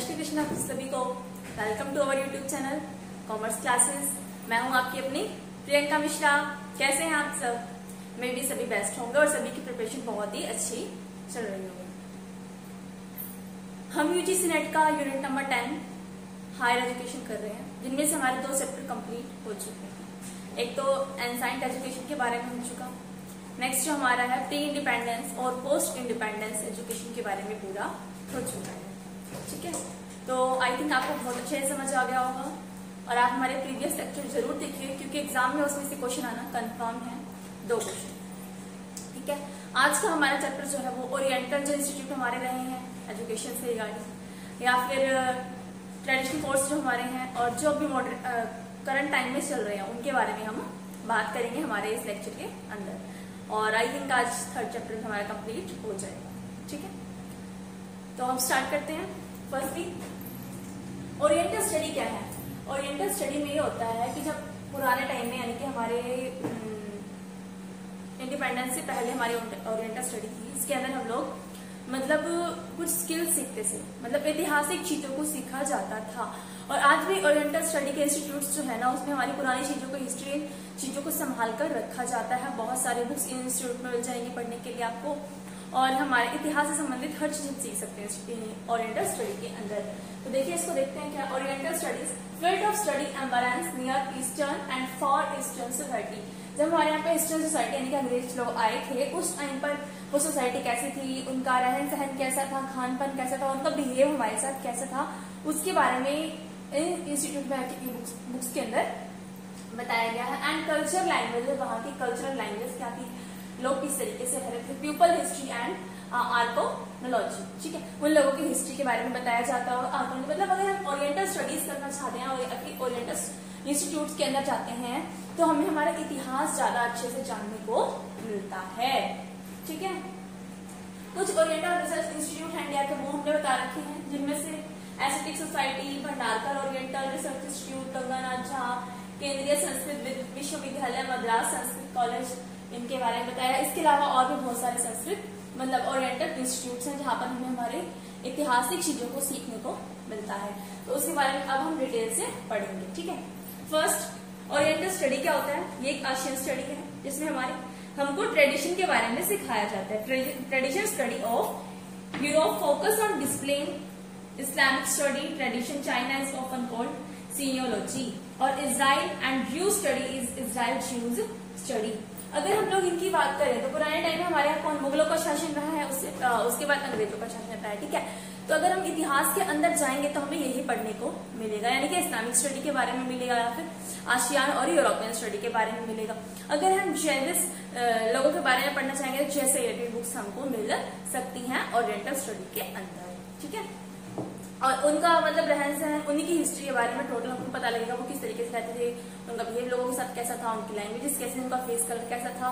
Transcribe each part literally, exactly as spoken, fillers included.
जय श्री कृष्ण सभी को। Welcome to our YouTube channel commerce classes. मैं हूं आपकी अपनी प्रियंका मिश्रा। कैसे हैं आप सब? मैं भी सभी बेस्ट होंगे और सभी की प्रिपरेशन बहुत ही अच्छी चल रही होगी। हम यूजीसी नेट का unit number ten higher education कर रहे हैं, जिनमें से हमारे दो चैप्टर कंप्लीट हो चुके हैं। एक तो एनसाइंट एजुकेशन के बारे में हो चुका, नेक्स्ट जो हमारा है प्री इंडिपेंडेंस और पोस्ट इंडिपेंडेंस एजुकेशन के बारे में पूरा हो चुका है। ठीक है, तो आई थिंक आपको बहुत अच्छे से समझ आ गया होगा और आप हमारे प्रीवियस लेक्चर जरूर देखिए, क्योंकि एग्जाम में उसमें से क्वेश्चन आना कंफर्म है, दो क्वेश्चन। ठीक है, आज का हमारा चैप्टर जो है वो ओरिएंटल जो इंस्टीट्यूट हमारे रहे हैं एजुकेशन से रिगार्डिंग, या फिर ट्रेडिशनल कोर्स जो हमारे हैं और जो भी मॉडर्न करंट टाइम में चल रहे हैं उनके बारे में हम बात करेंगे हमारे इस लेक्चर के अंदर। और आई थिंक आज थर्ड चैप्टर हमारा कंप्लीट हो जाएगा। ठीक है, तो हम स्टार्ट करते हैं। फर्स्टली ओरिएंटल स्टडी क्या है? ओरिएंटल स्टडी में ये होता है कि जब पुराने टाइम में, यानी कि हमारे इंडिपेंडेंस से पहले हमारी ओरिएंटल स्टडी थी, इसके अंदर हम लोग मतलब कुछ स्किल्स सीखते थे, मतलब ऐतिहासिक चीजों को सीखा जाता था। और आज भी ओरिएंटल स्टडी के इंस्टीट्यूट्स जो है ना, उसमें हमारी पुरानी चीजों को, हिस्ट्री चीजों को संभाल कर रखा जाता है। बहुत सारे बुक्स इंस्टीट्यूट में मिल जाएंगे पढ़ने के लिए आपको, और हमारे इतिहास से संबंधित हर चीज हम सीख सकते हैं ओरिएंटल स्टडी के अंदर। तो देखिए, इसको देखते हैं क्या। Oriental studies field of study embraces near eastern and far eastern society. जब हमारे यहाँ पे ईस्टर्न सोसाइटी, यानी कि अंग्रेज लोग आए थे, उस टाइम पर वो सोसाइटी कैसी थी, उनका रहन सहन कैसा था, खान पान कैसा था, उनका बिहेव हमारे साथ कैसा था, उसके बारे में इन इंस्टीट्यूट में बुक्स, बुक्स के अंदर बताया गया है। एंड कल्चर लैंग्वेज, वहां की कल्चरल लैंग्वेज क्या थी, लोग किस तरीके से रह रहे थे, पीपल हिस्ट्री एंड आर्कोनोलॉजी। ठीक है, उन लोगों की हिस्ट्री के बारे में बताया जाता है। आर्कोनोलॉजी मतलब अगर हम ओरिएंटल स्टडीज करना चाहते हैं और ओरिएंटल इंस्टीट्यूट के अंदर जाते हैं तो हमें हमारा इतिहास ज्यादा अच्छे से जानने को मिलता है। ठीक है, कुछ ओरिएंटल रिसर्च इंस्टीट्यूट हैं इंडिया के, वो हमने बता रखे हैं, जिनमें से Asiatic society, Bhandarkar oriental research institute, Ganganath Jha, Kendriya Sanskrit विश्वविद्यालय, मद्रास संस्कृत कॉलेज, इनके बारे में बताया। इसके अलावा और भी बहुत सारे संस्कृत मतलब ओरिएंटल इंस्टीट्यूट हैं जहां पर हमें हमारे ऐतिहासिक चीजों को सीखने को मिलता है। तो उसके बारे में अब हम डिटेल से पढ़ेंगे। ठीक है, फर्स्ट ओरिएंटल स्टडी क्या होता है? ये एक एशियन स्टडी है जिसमें हमारे हमको ट्रेडिशन के बारे में सिखाया जाता है। Tradition study of Europe focus on displaying Islamic study tradition, China is often called genealogy, और Israel and Jew study is Israel Jews study। अगर हम लोग इनकी बात करें तो पुराने टाइम में हमारे यहाँ कौन मुगलों का शासन रहा है, उससे उसके बाद अंग्रेजों का शासन रहा है। ठीक है, तो अगर हम इतिहास के अंदर जाएंगे तो हमें यही पढ़ने को मिलेगा, यानी कि इस्लामिक स्टडी के बारे में मिलेगा या फिर आशियान और यूरोपियन स्टडी के बारे में मिलेगा। अगर हम जैनिस लोगों के बारे में पढ़ना चाहेंगे तो जैसे रिलेटेड बुक्स हमको मिल सकती है ओरिएंटल स्टडी के अंदर। ठीक है, और उनका मतलब रहन सहन, उन्हीं की हिस्ट्री के बारे में टोटल हमको पता लगेगा, वो किस तरीके से रहते थे, उनका बिहेव लोगों के साथ कैसा था, उनकी लैंग्वेजेस कैसे, उनका फेस कलर कैसा था,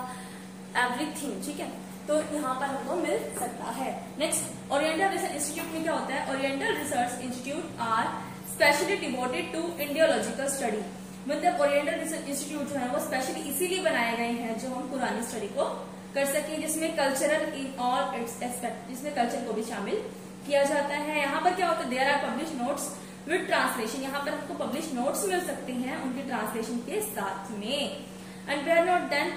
एवरीथिंग। ठीक है, तो यहाँ पर हमको मिल सकता है। नेक्स्ट, ओरिएंटल रिसर्च इंस्टीट्यूट में क्या होता है? Oriental research institute are specially devoted to इंडियोलॉजिकल study. मतलब ओरिएंटल रिसर्च इंस्टीट्यूट जो है वो स्पेशली इसीलिए बनाए गए हैं जो हम पुरानी स्टडी को कर सके, जिसमें cultural in all its aspect, जिसमें कल्चर को भी शामिल किया जाता है। यहाँ पर क्या होता है? There are publish notes with translation. यहाँ पर आपको पब्लिश नोट्स मिल सकते हैं उनके ट्रांसलेशन के साथ में। And where not done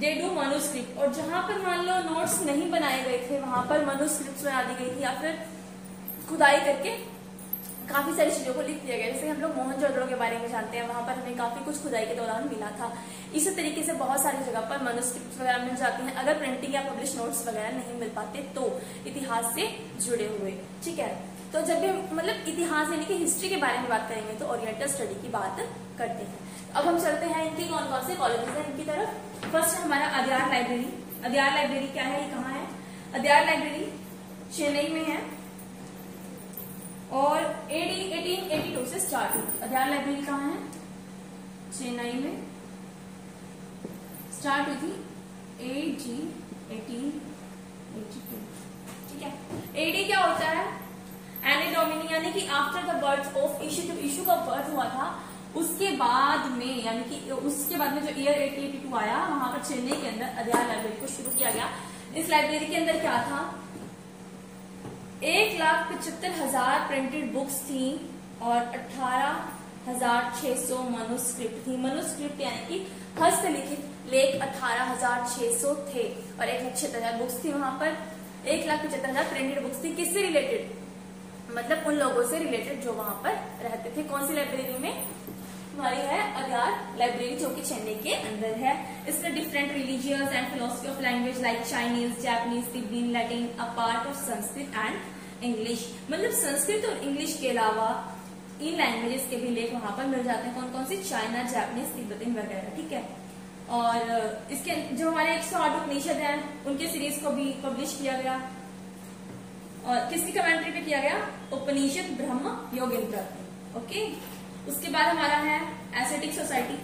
they do manuscript. और जहां पर मान लो नोट्स नहीं बनाए गए थे, वहां पर मनुस्क्रिप्ट बना दी गई थी या फिर खुदाई करके काफी सारी चीजों को लिख दिया गया। जैसे हम लोग मोहनजोदड़ो के बारे में जानते हैं, वहां पर हमें काफी कुछ खुदाई के दौरान मिला था। इसी तरीके से बहुत सारी जगह पर मनुस्क्रिप्ट वगैरह मिल जाती हैं, अगर प्रिंटिंग या पब्लिश नोट्स वगैरह नहीं मिल पाते तो इतिहास से जुड़े हुए। ठीक है, तो जब भी मतलब इतिहास यानी कि हिस्ट्री के बारे में बात करेंगे तो ओरिएंटल स्टडी की बात करते हैं। अब हम चलते हैं इनके कौन कौन से कॉलेजेस हैं इनकी तरफ। फर्स्ट हमारा अद्यार लाइब्रेरी। अद्यार लाइब्रेरी क्या है, ये कहाँ है? अद्यार लाइब्रेरी चेन्नई में है और एडी अठारह सौ बयासी से स्टार्ट हुई। अद्यार लाइब्रेरी कहाँ है? चेन्नई में स्टार्ट हुई थी एडी अठारह सौ बयासी। ठीक है, एडी क्या होता है? एनी डोमिनी, यानी कि after the birth of Ishu, जब इशू का बर्थ हुआ था उसके बाद में, यानी कि उसके बाद में जो ईयर अठारह सौ बयासी आया, वहां पर चेन्नई के अंदर अद्यार लाइब्रेरी को शुरू किया गया। इस लाइब्रेरी के अंदर क्या था? एक लाख पचहत्तर हजार प्रिंटेड बुक्स थी और अठारह हजार छह सौ मनुस्क्रिप्ट थी। मनुस्क्रिप्ट यानी कि हस्तलिखित लेख अठारह हजार छह सौ थे और एक लाख छिहत्तर हजार बुक्स थी। वहां पर एक लाख पचहत्तर हजार प्रिंटेड बुक्स थी, किससे रिलेटेड? मतलब उन लोगों से रिलेटेड जो वहां पर रहते थे। कौन सी लाइब्रेरी में? हमारी है अड्यार लाइब्रेरी जो कि चेन्नई के अंदर है। इसमें different religious and philosophy of language like Chinese, Japanese, Tibetan, Latin, a part of Sanskrit and English. मतलब संस्कृत और इंग्लिश के अलावा इन लैंग्वेजेस के भी लेख वहां पर मिल जाते हैं। कौन कौन सी? चाइना, जापानीज, तिब्बतीन वगैरह। ठीक है, और इसके जो हमारे एक सौ आठ उपनिषद है उनके सीरीज को भी पब्लिश किया गया। और किसकी कमेंट्री पे किया गया? उपनिषद ब्रह्म योगिंद्र। ओके, उसके बाद हमारा है Asiatic society.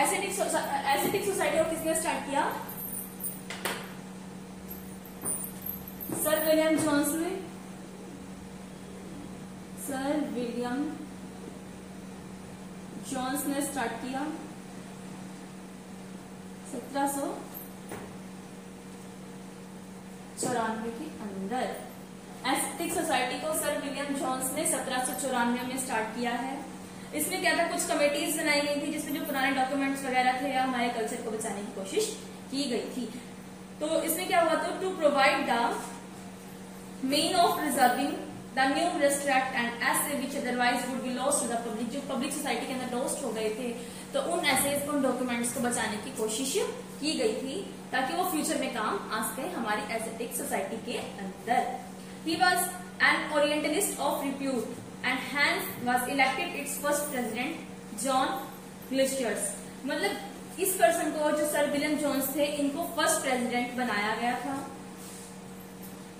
Asiatic Asiatic society को किसने स्टार्ट किया? सर विलियम जोन्स ने। सर विलियम जोन्स ने स्टार्ट किया सत्रह सौ चौरानवे के अंदर। एसिटिक सोसाइटी को सर विलियम जोन्स ने सत्रह सौ चौरानवे में स्टार्ट किया है। इसमें क्या था, कुछ कमेटीज बनाई गई थी जिसमें जो पुराने डॉक्यूमेंट्स वगैरह थे या हमारे कल्चर को बचाने की कोशिश की गई थी। तो इसमें क्या हुआ, तो to provide the main of reserving the new extract and essay which otherwise would be lost to the public. जो पब्लिक सोसाइटी के अंदर लॉस्ट हो गए थे तो उन एसेज, उन डॉक्यूमेंट्स को बचाने की कोशिश की गई थी ताकि वो फ्यूचर में काम आ सके हमारी एसेटिक सोसाइटी के अंदर। He was an Orientalist of repute and hence was elected its first president, John Glishers. मतलब इस पर्सन को जो सर विलियम जोन्स थे इनको फर्स्ट प्रेसिडेंट बनाया गया था।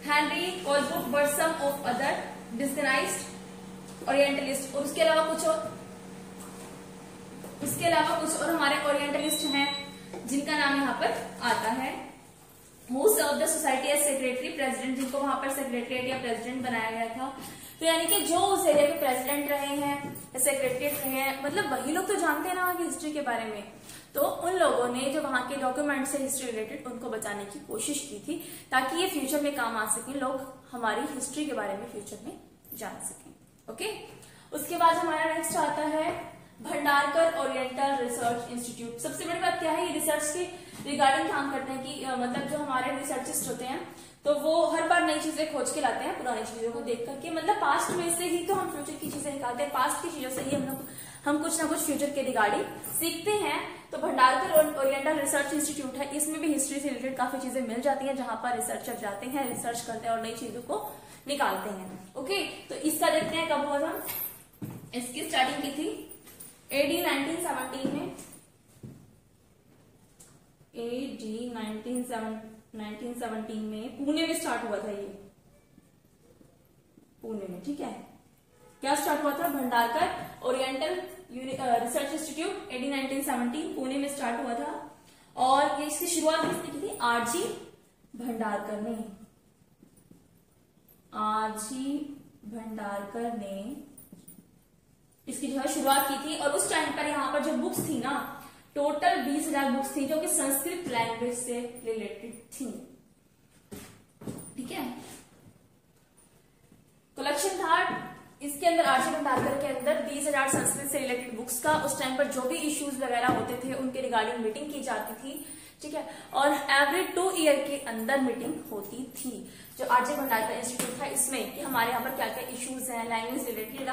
Henry Colebrook were some of other disorganized Orientalists। और उसके अलावा कुछ और, उसके अलावा कुछ और हमारे Orientalists हैं जिनका नाम यहाँ पर आता है। Who served the society as secretary president, जिनको वहां पर सेक्रेटरीट या प्रेसिडेंट बनाया गया था। तो यानी कि जो उस एरिया के प्रेसिडेंट रहे हैं, सेक्रेटरीट रहे हैं, मतलब वही लोग तो जानते हैं ना वहां की हिस्ट्री के बारे में। तो उन लोगों ने जो वहां के डॉक्यूमेंट से हिस्ट्री रिलेटेड उनको बचाने की कोशिश की थी ताकि ये फ्यूचर में काम आ सके, लोग हमारी हिस्ट्री के बारे में फ्यूचर में जान सकें। ओके, उसके बाद हमारा नेक्स्ट आता है भंडारकर ओरिएंटल रिसर्च इंस्टीट्यूट। सबसे बड़ी बात क्या है, ये रिसर्च के रिगार्डिंग काम करते हैं कि मतलब जो हमारे रिसर्चिस्ट होते हैं तो वो हर बार नई चीजें खोज के लाते हैं पुरानी चीजों को देख करके। मतलब पास्ट में से ही तो हम फ्यूचर की चीजें निकालते हैं, पास्ट की चीजों से ही हम लोग हम कुछ ना कुछ फ्यूचर के रिगार्डिंग सीखते हैं। तो भंडारकर ओरिएंटल रिसर्च इंस्टीट्यूट है, इसमें भी हिस्ट्री से रिलेटेड काफी चीजें मिल जाती हैं जहां पर रिसर्चर जाते हैं, रिसर्च करते हैं और नई चीजों को निकालते हैं। ओके, तो इसका देखते हैं कब हुआ था, इसकी स्टार्टिंग की थी एडी नाइनटीन सेवनटीन में। एडी नाइनटीन सेवनटीन में पुणे में स्टार्ट हुआ था ये, पुणे में। ठीक है, क्या स्टार्ट हुआ था? Bhandarkar oriental research institute AD nineteen seventeen Pune में स्टार्ट हुआ था। और ये इसकी शुरुआत किसने की थी? आरजी भंडारकर ने। आरजी भंडारकर ने इसकी जो है शुरुआत की थी। और उस टाइम पर यहाँ पर जो बुक्स थी ना, टोटल बीस हजार बुक्स थी जो कि संस्कृत लैंग्वेज से रिलेटेड थी। ठीक है, कलेक्शन था इसके अंदर आरजी भंडारकर के अंदर बीस हजार संस्कृत से रिलेटेड बुक्स का। उस टाइम पर जो भी इश्यूज वगैरह होते थे उनके रिगार्डिंग मीटिंग की जाती थी। ठीक है, और एवरी टू ईयर के अंदर मीटिंग होती थी जो आरजी भंडारकर इंस्टीट्यूट था इसमें, कि हमारे यहाँ पर क्या क्या इश्यूज है लैंग्वेज रिलेटेड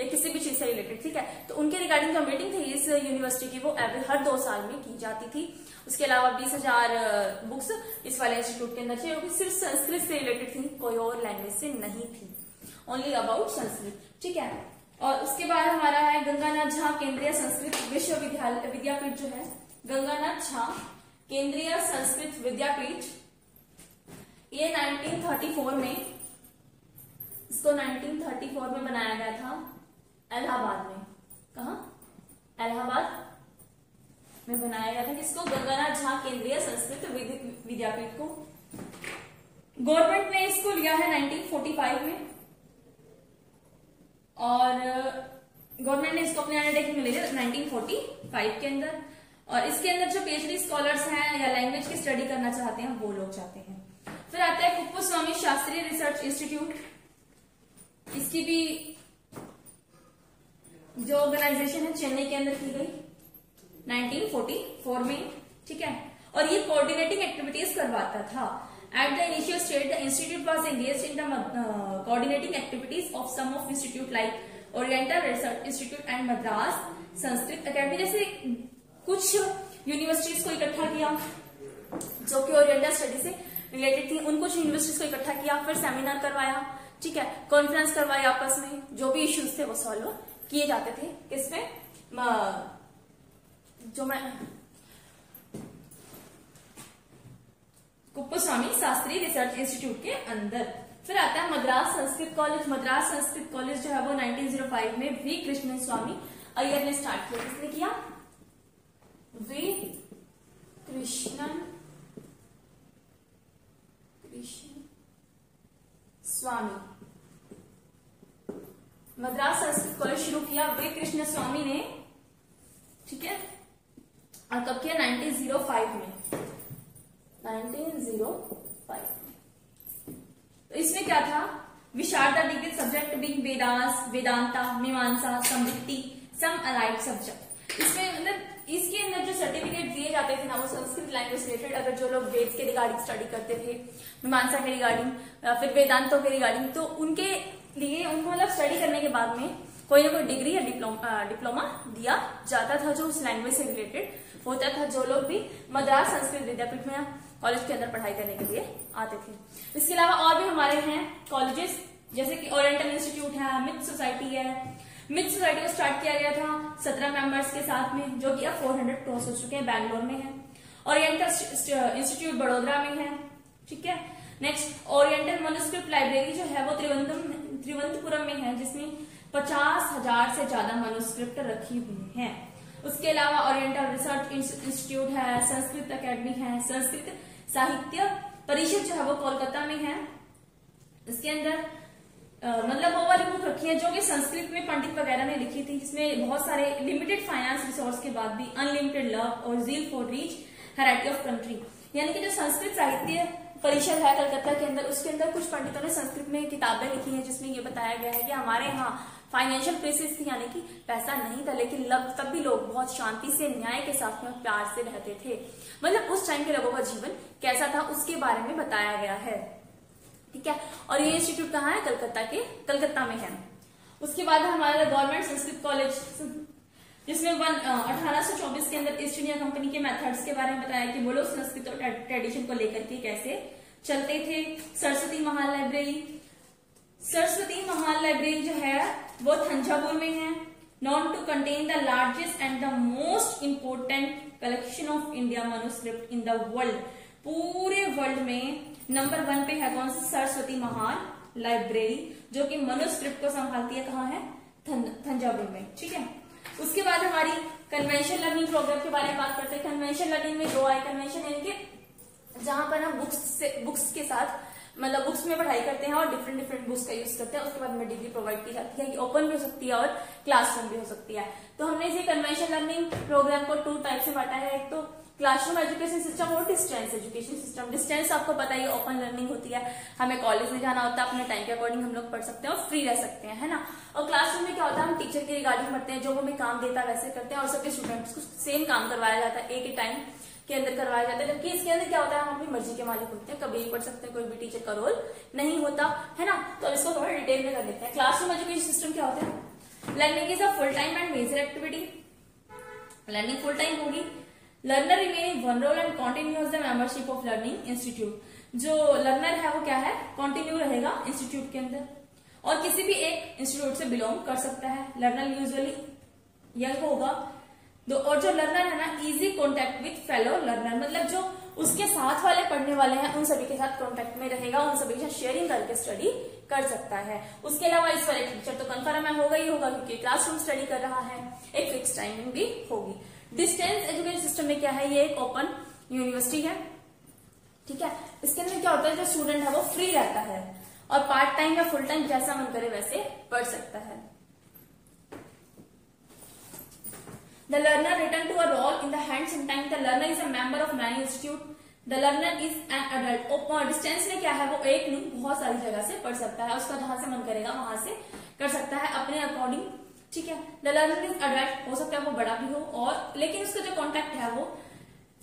या किसी भी चीज से रिलेटेड। ठीक है, तो उनके रिगार्डिंग जो मीटिंग थी इस यूनिवर्सिटी की वो एवरी हर दो साल में की जाती थी। उसके अलावा बीस हजार बुक्स इस वाले इंस्टीट्यूट के अंदर थे जो कि सिर्फ संस्कृत से रिलेटेड थी, कोई और लैंग्वेज से नहीं थी, ओनली अबाउट संस्कृत। ठीक है, और उसके बाद हमारा है गंगानाथ झा केंद्रीय संस्कृत विश्वविद्यालय विद्यापीठ। जो है गंगानाथ झा केंद्रीय संस्कृत विद्यापीठ, ये नाइनटीन थर्टी फोर में, इसको नाइनटीन थर्टी फोर में बनाया गया था इलाहाबाद में। कहा? इलाहाबाद में बनाया गया था। किसको? गंगानाथ झा केंद्रीय संस्कृत विद्यापीठ को। गवर्नमेंट ने इसको लिया है नाइनटीन फोर्टी फाइव में और गवर्नमेंट ने इसको अपने अंडरटेकिंग में ले लिया नाइनटीन फोर्टी फाइव के अंदर। और इसके अंदर जो पीएचडी स्कॉलर्स हैं या लैंग्वेज की स्टडी करना चाहते हैं वो लोग चाहते हैं। फिर आता है कुप्पुस्वामी शास्त्री रिसर्च इंस्टीट्यूट, इसकी भी जो ऑर्गेनाइजेशन है चेन्नई के अंदर की गई नाइनटीन फोर्टी फोर में, ठीक है, और ये कोऑर्डिनेटिंग एक्टिविटीज करवाता था। At the initial stage the institute was engaged in the coordinating activities of some of institute like oriental research institute and Madras Sanskrit academy. जैसे कुछ यूनिवर्सिटीज को इकट्ठा किया जो कि ओरिएंटल स्टडी से रिलेटेड थी, उन कुछ यूनिवर्सिटीज को इकट्ठा किया, फिर सेमिनार करवाया, ठीक है, कॉन्फ्रेंस करवाए, आपस में जो भी इश्यूज थे वो सॉल्व किए जाते थे। इसमें जो मैं कुप्पुस्वामी शास्त्री रिसर्च इंस्टीट्यूट के अंदर। फिर आता है मद्रास संस्कृत कॉलेज। मद्रास संस्कृत कॉलेज जो है वो नाइनटीन ओ फाइव में वी कृष्णन स्वामी अय्यर ने स्टार्ट किया। किसने किया? वी कृष्णन कृष्ण स्वामी मद्रास संस्कृत कॉलेज शुरू किया वी कृष्णन स्वामी ने, ठीक है, और कब किया? नाइनटीन ओ फाइव में। नाइनटीन ओ फाइव तो इसमें क्या था? Visharada degree subject being Vedas, Vedanta, Mimamsa, समृद्धि, सम अलाइड सब्जेक्ट। इसमें मतलब इसके अंदर जो सर्टिफिकेट दिए जाते थे ना वो संस्कृत लैंग्वेज रिलेटेड, अगर जो लोग वेद के रिगार्डिंग स्टडी करते थे, मीमांसा के रिगार्डिंग, फिर वेदांतों के रिगार्डिंग, तो उनके लिए उनको मतलब स्टडी करने के बाद में कोई ना कोई डिग्री या डिप्लोमा डिप्लोमा दिया जाता था जो उस लैंग्वेज से रिलेटेड होता था। जो लोग भी मद्रास संस्कृत विद्यापीठ में कॉलेज के अंदर पढ़ाई करने के लिए आते थे। इसके अलावा और भी हमारे हैं कॉलेजेस, जैसे कि ओरिएंटल इंस्टीट्यूट है, मित्र सोसाइटी है। मित्र सोसाइटी को स्टार्ट किया गया था सत्रह मेंबर्स के साथ में, जो कि अब फोर हंड्रेड क्रॉस हो चुके हैं, बैंगलोर में है। ओरिएंटल इंस्टीट्यूट बड़ोदरा में है, ठीक है। नेक्स्ट ओरिएंटल मनुस्क्रिप्ट लाइब्रेरी जो है वो त्रिवंद्रम त्रिवंतपुरम में है, जिसमें पचास हजार से ज्यादा मनुस्क्रिप्ट रखी हुई हैं। उसके अलावा ओरिएंटल रिसर्च इंस्टीट्यूट है, संस्कृत एकेडमी है, संस्कृत साहित्य परिषद जो है वो कोलकाता में है। इसके अंदर आ, मतलब वो वाली बुक रखी है जो कि संस्कृत में पंडित वगैरह ने लिखी थी, जिसमें बहुत सारे लिमिटेड फाइनेंस रिसोर्स के बाद भी अनलिमिटेड लव और zeal for rich variety of country, यानी कि जो संस्कृत साहित्य परिषद है कलकत्ता के अंदर, उसके अंदर कुछ पंडितों ने संस्कृत में किताबें लिखी हैं, जिसमें ये बताया गया है कि हमारे यहाँ फाइनेंशियल क्राइसिस थी, यानी कि पैसा नहीं था, लेकिन लब तब भी लोग बहुत शांति से, न्याय के साथ में, प्यार से रहते थे। मतलब उस टाइम के लोगों का जीवन कैसा था उसके बारे में बताया गया है, ठीक है। और ये इंस्टीट्यूट कहाँ है? कलकत्ता के कलकत्ता में है। उसके बाद हमारा गवर्नमेंट संस्कृत कॉलेज, जिसमें वन अठारह सौ चौबीस के अंदर ईस्ट इंडिया कंपनी के मेथड्स के बारे में बताया कि वो लोग संस्कृत और ट्रेडिशन को लेकर के कैसे चलते थे। सरस्वती महाल लाइब्रेरी सरस्वती महाल लाइब्रेरी जो है वो थंजावुर में है, known to contain the largest and the most important collection of India manuscript in the world. पूरे वर्ल्ड में नंबर वन पे है कौन सी? सरस्वती महाल लाइब्रेरी, जो कि मनुस्क्रिप्ट को संभालती है। कहाँ है? थंजावुर में, ठीक है। उसके बाद हमारी कन्वेंशन लर्निंग प्रोग्राम के बारे में बात करते हैं। कन्वेंशन लर्निंग में दो आए, कन्वेंशन यानी कि जहां पर हम बुक्स से बुक्स के साथ मतलब बुक्स में पढ़ाई करते हैं और डिफरेंट डिफरेंट बुक्स का यूज करते हैं। उसके बाद हमें डिग्री प्रोवाइड की जाती है, ओपन भी हो सकती है और क्लासरूम भी हो सकती है। तो हमने इसे कन्वेंशन लर्निंग प्रोग्राम को टू टाइप से बांटा है, एक तो क्लासरूम एजुकेशन सिस्टम और डिस्टेंस एजुकेशन सिस्टम। डिस्टेंस आपको पता ही, ओपन लर्निंग होती है, हमें कॉलेज में जाना होता है, अपने टाइम के अकॉर्डिंग हम लोग पढ़ सकते हैं और फ्री रह सकते हैं, है ना। और क्लासरूम में क्या होता है, हम टीचर के रिगार्डिंग पढ़ते हैं, जो हमें काम देता है वैसे करते हैं और सबके स्टूडेंट्स को सेम काम करवाया जाता है, एक ही टाइम के अंदर करवाया जाता है। जबकि इसके अंदर क्या होता है, हम अपनी मर्जी के मालिक होते हैं, कभी भी पढ़ सकते हैं, कोई भी टीचर का रोल नहीं होता, है ना। तो इसको थोड़ा डिटेल में कर लेते हैं। क्लासरूम एजुकेशन सिस्टम क्या होता है? Learning is a full time and major activity. Learning full time होगी। Learner remain one role and continues the membership of learning institute. जो लर्नर है वो क्या है? कॉन्टिन्यू रहेगा इंस्टीट्यूट के अंदर और किसी भी एक इंस्टीट्यूट से बिलोंग कर सकता है। लर्नर यूजुअली यंग होगा और जो लर्नर है ना, easy contact with fellow learner, मतलब जो उसके साथ वाले पढ़ने वाले हैं उन सभी के साथ कॉन्टेक्ट में रहेगा, उन सभी के साथ शेयरिंग करके स्टडी कर सकता है। उसके अलावा इस वाले टीचर तो कन्फर्म है होगा ही होगा, क्योंकि क्लासरूम स्टडी कर रहा है, एक फिक्स टाइमिंग भी होगी। डिस्टेंस एजुकेशन सिस्टम में क्या है? ये एक ओपन यूनिवर्सिटी है, ठीक है। इसके अंदर क्या होता है, जो स्टूडेंट है वो फ्री रहता है और पार्ट टाइम या फुल टाइम जैसा मन करे वैसे पढ़ सकता है। The learner return to a role in the hand. Sometimes the learner is a member of many institute. The learner is an adult. Open distance में क्या है, वो एक नहीं बहुत सारी जगह से पढ़ सकता है, उसका जहां से मन करेगा वहां से कर सकता है अपने अकॉर्डिंग, ठीक है। द लर्नर इज अडल्ट, हो सकता है वो बड़ा भी हो, और लेकिन उसका जो कॉन्टेक्ट है वो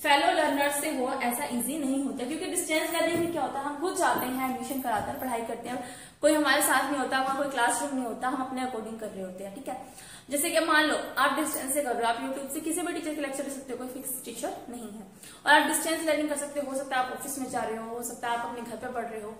फेलो लर्नर से हो, ऐसा इजी नहीं होता, क्योंकि डिस्टेंस लर्निंग में क्या होता है, हम खुद जाते हैं, एडमिशन कराते हैं, पढ़ाई करते हैं, कोई हमारे साथ नहीं होता, वहां कोई क्लासरूम नहीं होता, हम अपने अकॉर्डिंग कर रहे होते हैं, ठीक है। जैसे कि मान लो आप डिस्टेंस से कर रहे हो, आप यूट्यूब से किसी भी टीचर के लेक्चर ले सकते हो, कोई फिक्स टीचर नहीं है, और आप डिस्टेंस लर्निंग कर सकते हो, हो सकता है आप ऑफिस में जा रहे हो, हो सकता है आप अपने घर पर पढ़ रहे हो,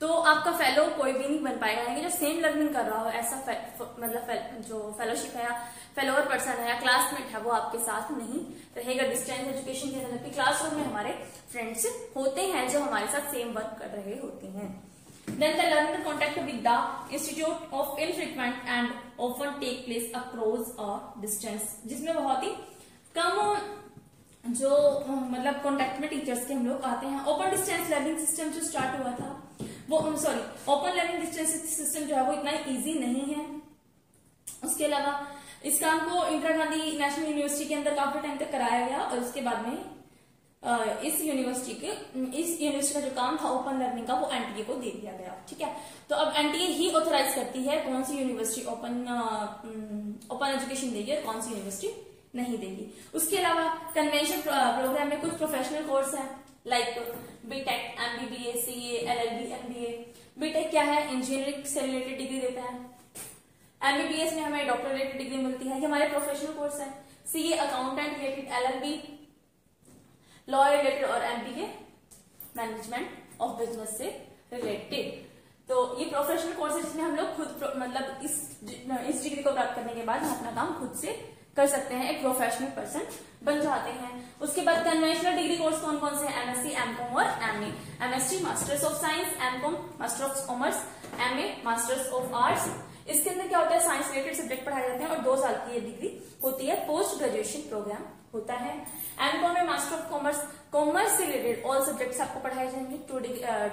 तो आपका फेलो कोई भी नहीं बन पाएगा। जो सेम लर्निंग कर रहा हो ऐसा फे, फ, मतलब फे, जो फेलोशिप है या फेलोअर पर्सन है या क्लासमेट है वो आपके साथ नहीं रहेगा। डिस्टेंस एजुकेशन के अंदर क्लासरूम में हमारे फ्रेंड्स होते हैं जो हमारे साथ सेम वर्क कर रहे होते हैं। Then the learner contact with the institute of infrequent and often take place across a distance, जिसमें बहुत ही कम जो मतलब कॉन्टेक्ट में टीचर्स के हम लोग आते हैं। ओपन डिस्टेंस लर्निंग सिस्टम जो स्टार्ट हुआ था वो sorry open learning distance system जो है वो इतना इजी नहीं है। उसके अलावा इस काम को इंदिरा गांधी नेशनल यूनिवर्सिटी के अंदर काफी टाइम तक कराया गया, और उसके बाद में इस यूनिवर्सिटी के इस यूनिवर्सिटी का जो काम था ओपन लर्निंग का वो एनटीए को दे दिया गया, ठीक है। तो अब एनटीए ही ऑथोराइज करती है कौन सी यूनिवर्सिटी ओपन ओपन एजुकेशन देगी और कौन सी यूनिवर्सिटी नहीं देगी। उसके अलावा कन्वेंशन प्रोग्राम में कुछ प्रोफेशनल कोर्स है like BTech, MBBA, CA, LLB, MBA. BTech क्या है, इंजीनियरिंग से रिलेटेड डिग्री देता है। एमबीबीएस में हमें डॉक्टर रिलेटेड डिग्री मिलती है, ये हमारे प्रोफेशनल कोर्स है। CA accountant related, LLB law related, और एमबीए मैनेजमेंट ऑफ बिजनेस से रिलेटेड। तो ये प्रोफेशनल कोर्स है जिसमें हम लोग खुद मतलब इस इस डिग्री को प्राप्त करने के बाद हम अपना काम खुद से कर सकते हैं, एक प्रोफेशनल पर्सन बन जाते हैं। उसके बाद कन्वेंशनल डिग्री कोर्स कौन कौन से हैं, एमएससी, एमकॉम और MA. MSc masters of science, MCom master of commerce, MA masters of arts. इसके अंदर क्या होता है, साइंस रिलेटेड सब्जेक्ट पढ़ाए जाते हैं और दो साल की ये डिग्री होती है, पोस्ट ग्रेजुएशन प्रोग्राम होता है। एमकॉम में मास्टर ऑफ कॉमर्स, कॉमर्स से रिलेटेड ऑल सब्जेक्ट्स आपको पढ़ाए जाएंगे, टू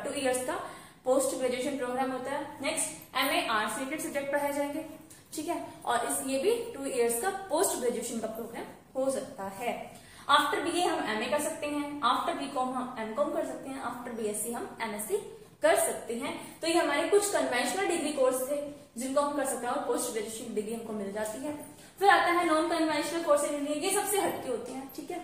टू ईयर्स का पोस्ट ग्रेजुएशन प्रोग्राम होता है। Next MA arts related subject पढ़ाए जाएंगे, ठीक है, और इस ये भी टू इयर्स का पोस्ट ग्रेजुएशन का प्रोग्राम हो सकता है। आफ्टर बीए हम एमए कर सकते हैं, आफ्टर बीकॉम हम एमकॉम कर सकते हैं, आफ्टर बीएससी हम एमएससी कर सकते हैं। तो ये हमारे कुछ कन्वेंशनल डिग्री कोर्स थे जिनको हम कर सकते हैं और पोस्ट ग्रेजुएशन डिग्री हमको मिल जाती है। फिर आता है नॉन कन्वेंशनल कोर्सेज, ये सबसे हटके होते हैं, ठीक है।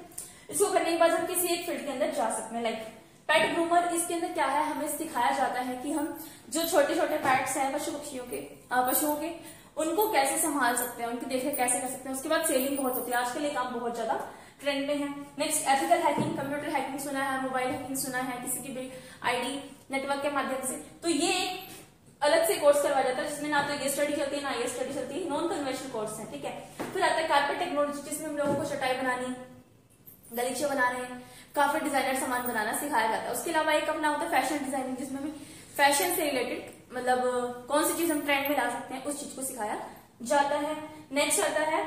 इसको करने के बाद हम किसी एक फील्ड के अंदर जा सकते हैं लाइक पैट ग्रूमर। इसके अंदर क्या है, हमें सिखाया जाता है कि हम जो छोटे छोटे पैट्स हैं पशु पक्षियों के पशुओं के उनको कैसे संभाल सकते हैं, उनकी देखरेख कैसे कर सकते हैं। उसके बाद सेलिंग बहुत होती है, आजकल ये काम बहुत ज्यादा ट्रेंड में है। Next ethical hacking, computer hacking सुना है, मोबाइल हैकिंग सुना है, किसी की भी आईडी नेटवर्क के माध्यम से। तो ये एक अलग से कोर्स करवाया जाता है जिसमें ना तो ये स्टडी होती है ना ये स्टडी होती है, नॉन कन्वेंशनल कोर्स है, ठीक है। फिर आता है कारपेट टेक्नोलॉजी, जिसमें हम लोगों को चटाई बनानी, गलीचे बनाने, काफी डिजाइनर सामान बनाना सिखाया जाता है। उसके अलावा एक अपना होता है फैशन डिजाइनिंग, जिसमें भी फैशन से रिलेटेड मतलब कौन सी चीज हम ट्रेंड में ला सकते हैं उस चीज को सिखाया जाता है। नेक्स्ट आता है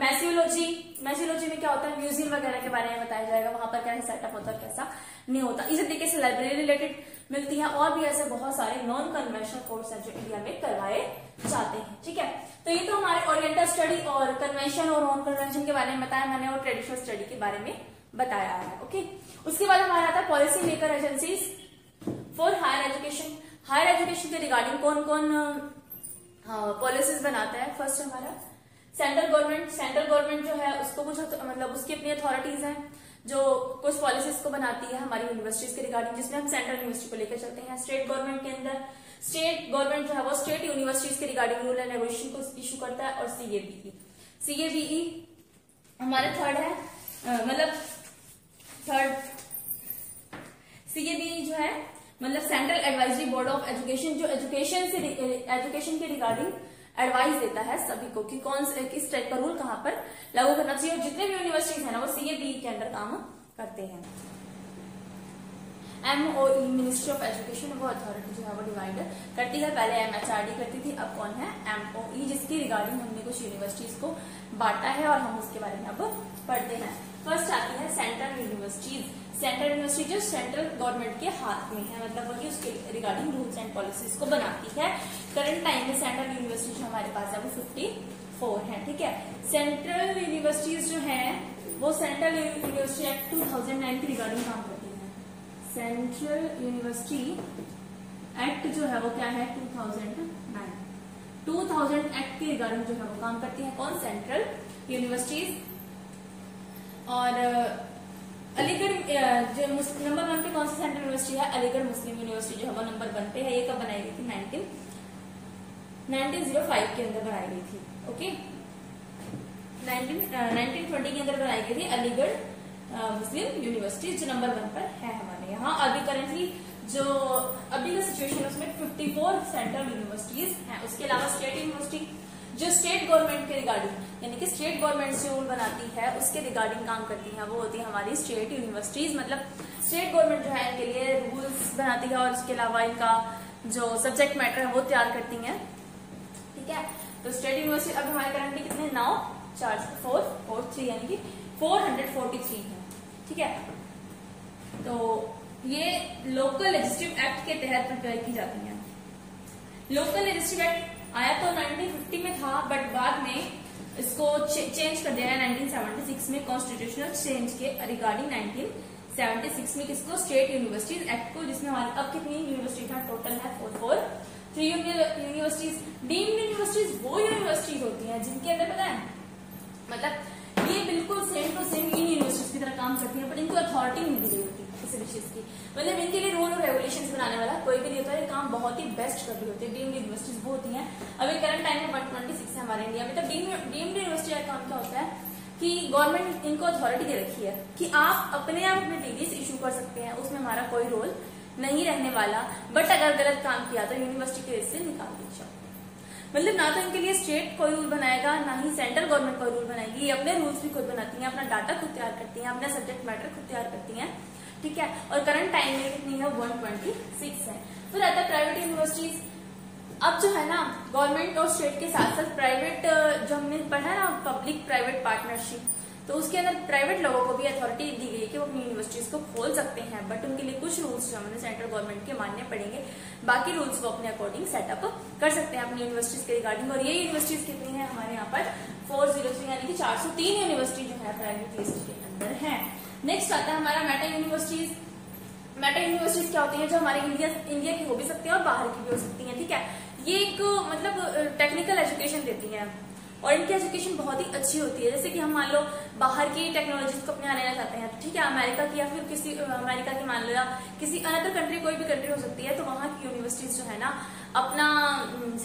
मैसियोलॉजी। मैसियोलॉजी में क्या होता है, म्यूजियम वगैरह के बारे में बताया जाएगा, वहां पर कैसा सेटअप होता है कैसा नहीं होता। इसी तरीके से लाइब्रेरी रिलेटेड मिलती है, और भी ऐसे बहुत सारे नॉन कन्वेंशनल कोर्स हैं जो इंडिया में करवाए जाते हैं, ठीक है। तो ये तो हमारे ओरिएंटल स्टडी और कन्वेंशन और नॉन कन्वेंशन के बारे में बताया मैंने, और ट्रेडिशनल स्टडी के बारे में बताया है, ओके। उसके बाद हमारा आता है policy maker agencies for higher education. Higher education के रिगार्डिंग कौन कौन पॉलिसीज बनाता है, फर्स्ट हमारा सेंट्रल गवर्नमेंट। सेंट्रल गवर्नमेंट जो है उसको कुछ मतलब उसकी अपनी अथॉरिटीज हैं जो कुछ पॉलिसीज को बनाती है हमारी यूनिवर्सिटीज के रिगार्डिंग, जिसमें हम सेंट्रल यूनिवर्सिटी को लेकर चलते हैं। स्टेट गवर्नमेंट के अंदर स्टेट गवर्नमेंट जो है वो स्टेट यूनिवर्सिटीज के रिगार्डिंग रूल एंड रेगुलेशन को इश्यू करता है। और सीएबीई सीएबीई हमारा थर्ड है, मतलब थर्ड सीएबीई जो है मतलब central advisory board of education, जो एजुकेशन से एजुकेशन के रिगार्डिंग एडवाइस देता है सभी को कि कौन से किस टाइप का रूल कहां पर लागू करना चाहिए, और जितने भी यूनिवर्सिटीज है ना वो सीएबीई के अंडर काम करते हैं। एमओई मिनिस्ट्री ऑफ एजुकेशन वो अथॉरिटी जो है वो डिवाइड करती है, पहले एमएचआरडी करती थी, अब कौन है एमओई, जिसकी रिगार्डिंग हमने कुछ यूनिवर्सिटीज को बांटा है और हम उसके बारे में अब पढ़ते हैं। फर्स्ट आती है सेंट्रल यूनिवर्सिटीज। सेंट्रल यूनिवर्सिटी जो सेंट्रल गवर्नमेंट के हाथ में है, मतलब वही उसके रिगार्डिंग रूल्स एंड पॉलिसीज को बनाती है। करंट टाइम में सेंट्रल यूनिवर्सिटी जो हमारे पास है वो चौवन है, ठीक है। सेंट्रल यूनिवर्सिटीज जो है वो central university act two thousand nine के रिगार्डिंग काम करती है। सेंट्रल यूनिवर्सिटी एक्ट जो है वो क्या है two thousand nine, two thousand act के रिगार्डिंग जो है वो काम करती है कौन सेंट्रल यूनिवर्सिटीज। और अलीगढ़ जो नंबर वन पे कौन सी सेंट्रल यूनिवर्सिटी है अलीगढ़ मुस्लिम यूनिवर्सिटी जो है वो नंबर वन पे है। ये कब बनाई गई थी नाइनटीन नाइनटीन ओ फाइव के अंदर बनाई गई थी। ओके नाइनटीन ट्वेंटी के अंदर बनाई गई थी अलीगढ़ मुस्लिम यूनिवर्सिटी जो नंबर वन पर है हमारे यहाँ। अभी करेंटली जो अभी का सिचुएशन उसमें फिफ्टी फोर सेंट्रल यूनिवर्सिटीज हैं। उसके अलावा स्टेट यूनिवर्सिटी जो स्टेट गवर्नमेंट के रिगार्डिंग यानी कि स्टेट गवर्नमेंट से रूल बनाती है उसके रिगार्डिंग काम करती है वो होती है हमारी स्टेट यूनिवर्सिटीज। मतलब स्टेट गवर्नमेंट जो है इनके लिए रूल्स बनाती है और उसके अलावा इनका जो सब्जेक्ट मैटर है वो तैयार करती है। ठीक है तो स्टेट यूनिवर्सिटी अब हमारे करंटली कितने नाउ चार फोर फोर थ्री यानी कि फोर हंड्रेड फोर्टी थ्री है। ठीक है तो ये लोकल लेजिस्लेटिव एक्ट के तहत प्रिपेयर की जाती है। लोकल लेजिस्लेटिव एक्ट आया तो नाइनटीन फिफ्टी में था बट बाद में इसको चेंज कर दिया नाइनटीन सेवेंटी सिक्स में कॉन्स्टिट्यूशनल चेंज के रिगार्डिंग नाइनटीन सेवेंटी सिक्स में किसको स्टेट यूनिवर्सिटीज एक्ट को, जिसमें हमारी अब कितनी यूनिवर्सिटी का टोटल है four four three universities. Deemed universities वो यूनिवर्सिटीज होती हैं जिनके अंदर पता है मतलब ये बिल्कुल सेम टू सेम इन यूनिवर्सिटीज की तरह काम करती है पर इनको अथॉरिटी नहीं दी गई होती की, मतलब इनके लिए रूल और रेगुलेशंस बनाने वाला कोई भी नहीं होता है। काम बहुत ही बेस्ट कर रही होती है डीम्ड यूनिवर्सिटीज वो होती हैं। अभी करंट टाइम में वन ट्वेंटी सिक्स है हमारे इंडिया में। तो डीम्ड यूनिवर्सिटी का काम क्या होता है कि गवर्नमेंट इनको अथॉरिटी दे रखी है कि आप अपने आप अपने डिग्रीज इशू कर सकते हैं, उसमें हमारा कोई रोल नहीं रहने वाला, बट अगर गलत काम किया तो यूनिवर्सिटी के रेस से निकाल दीजिए। मतलब ना तो इनके लिए स्टेट कोई रूल बनाएगा ना ही सेंट्रल गवर्नमेंट कोई रूल बनाएगी। अपने रूल्स भी खुद बनाती है, अपना डाटा खुद तैयार करती है, अपना सब्जेक्ट मैटर खुद तैयार करती है। ठीक है और करंट टाइम में कितनी है वन ट्वेंटी सिक्स है। फिर आता है प्राइवेट यूनिवर्सिटीज। अब जो है ना गवर्नमेंट और स्टेट के साथ साथ प्राइवेट जो हमने पढ़ा ना पब्लिक प्राइवेट पार्टनरशिप, तो उसके अंदर प्राइवेट लोगों को भी अथॉरिटी दी गई कि वो अपनी यूनिवर्सिटीज को खोल सकते हैं बट उनके लिए कुछ रूल्स जो हमें सेंट्रल गवर्नमेंट के मानने पड़ेंगे। बाकी रूल्स वो अपने अकॉर्डिंग सेटअप कर सकते हैं अपनी यूनिवर्सिटीज के रिगार्डिंग। और ये यूनिवर्सिटीज कितनी है हमारे यहाँ पर फोर जीरो थ्री यानी कि चार सौ तीन यूनिवर्सिटी जो है प्राइवेट लिस्ट के अंदर है। नेक्स्ट आता है हमारा मेटा यूनिवर्सिटीज। मेटा यूनिवर्सिटीज क्या होती हैं जो हमारे इंडिया इंडिया की हो भी सकती है और बाहर की भी हो सकती हैं। ठीक है ये एक मतलब टेक्निकल एजुकेशन देती हैं और इनकी एजुकेशन बहुत ही अच्छी होती है। जैसे कि हम मान लो बाहर की टेक्नोलॉजीज को अपने यहाँ लेना चाहते हैं, ठीक है अमेरिका की या फिर किसी अमेरिका की मान लो किसी अनदर कंट्री कोई भी कंट्री हो सकती है। तो वहाँ की यूनिवर्सिटीज जो है ना अपना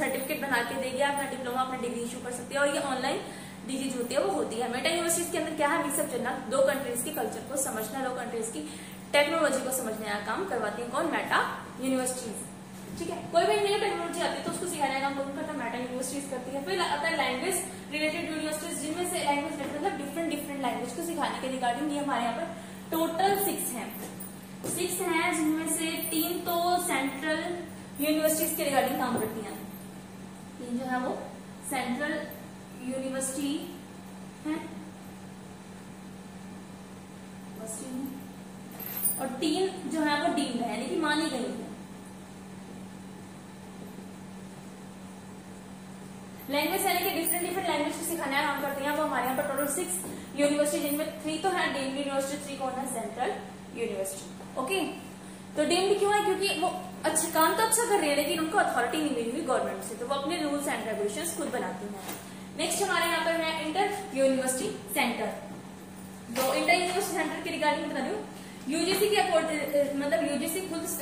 सर्टिफिकेट बना के देगी, अपना डिप्लोमा अपना डिग्री इशू कर सकती है और ये ऑनलाइन डिग्री जो होती है वो होती है। मेटा यूनिवर्सिटीज के अंदर क्या है मिक्सअप करना, दो कंट्रीज के कल्चर को समझना, दो कंट्रीज की टेक्नोलॉजी को समझने का काम करवाती है कौन मेटा यूनिवर्सिटीज। ठीक है कोई भी इंडियन टेक्नोलॉजी आती है तो उसको सिखाने का काम करता है मेटा यूनिवर्सिटीज करती है। फिर आता है लैंग्वेज रिलेटेड यूनिवर्सिटीज जिनमें से लैंग्वेज मतलब डिफरेंट डिफरेंट लैंग्वेज को सिखाने के रिगार्डिंग ये हमारे यहाँ पर टोटल सिक्स है सिक्स है जिनमें से तीन तो सेंट्रल यूनिवर्सिटीज के रिगार्डिंग काम करती है, तीन जो है वो सेंट्रल यूनिवर्सिटी है और तीन जो है वो डीम्ड है यानी कि मानी गई है। लैंग्वेज यानी कि डिफरेंट डिफरेंट लैंग्वेज को सिखाने का काम करते हैं वो हमारे यहाँ पर टोटल सिक्स यूनिवर्सिटी जिनमें थ्री तो है डीम्ड यूनिवर्सिटी, थ्री कौन है सेंट्रल यूनिवर्सिटी। ओके तो डीम्ड क्यों है क्योंकि वो अच्छा काम तो अच्छा कर रही है लेकिन उनको अथॉरिटी नहीं मिली हुई गवर्नमेंट से, तो वो अपने रूल्स एंड रेगुलेशन खुद बनाती है। नेक्स्ट हमारे यहाँ पर है इंटर यूनिवर्सिटी सेंटर। जो इंटर यूनिवर्सिटी सेंटर के रिगार्डिंग बता रही हूँ यूजीसी के अकॉर्डिंग मतलब यूजीसी खुद